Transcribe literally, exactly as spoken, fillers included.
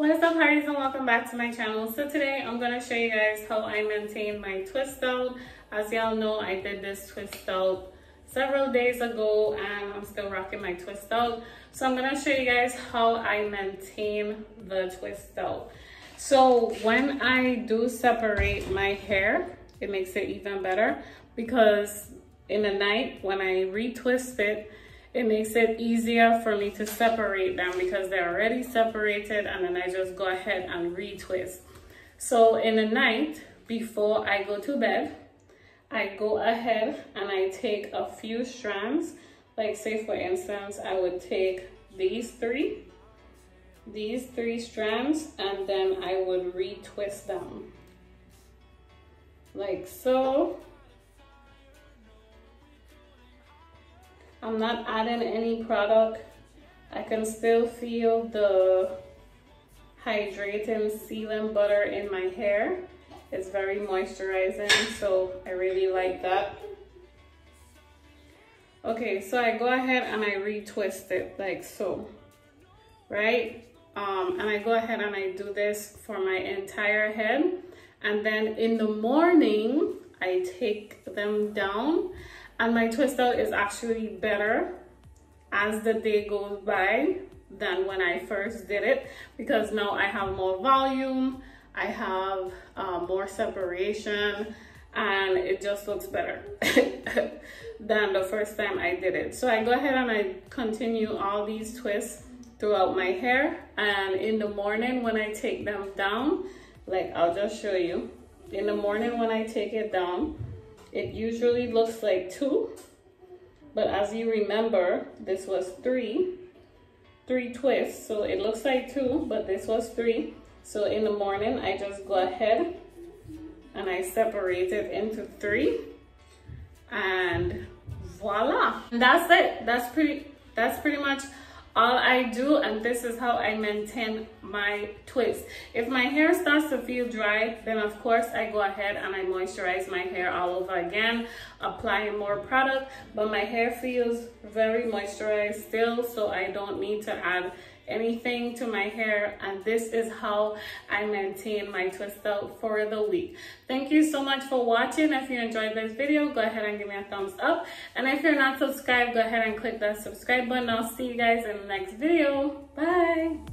What's up, Hurries, and welcome back to my channel. So today I'm gonna show you guys how I maintain my twist out. As y'all know, I did this twist out several days ago and I'm still rocking my twist out. So I'm gonna show you guys how I maintain the twist out. So when I do separate my hair, it makes it even better because in the night when I retwist it, it makes it easier for me to separate them because they're already separated, and then I just go ahead and retwist. So in the night before I go to bed, I go ahead and I take a few strands. Like say for instance, I would take these three, these three strands, and then I would retwist them. Like so. I'm not adding any product. I can still feel the hydrating sealing butter in my hair. It's very moisturizing, so I really like that. Okay, so I go ahead and I retwist it like so, right? Um, and I go ahead and I do this for my entire head. And then in the morning, I take them down. And my twist out is actually better as the day goes by than when I first did it, because now I have more volume, I have uh, more separation, and it just looks better than the first time I did it. So I go ahead and I continue all these twists throughout my hair, and in the morning when I take them down, like I'll just show you, in the morning when I take it down, it usually looks like two, but as you remember, this was three, three twists. So it looks like two, but this was three. So in the morning, I just go ahead and I separate it into three, and voila. That's it. That's pretty, that's pretty much all I do, and this is how I maintain my twist. If my hair starts to feel dry, then of course I go ahead and I moisturize my hair all over again, applying more product, but my hair feels very moisturized still, so I don't need to add anything to my hair, and this is how I maintain my twist out for the week. Thank you so much for watching. If you enjoyed this video, go ahead and give me a thumbs up, and if you're not subscribed, go ahead and click that subscribe button. I'll see you guys in the next video. Bye.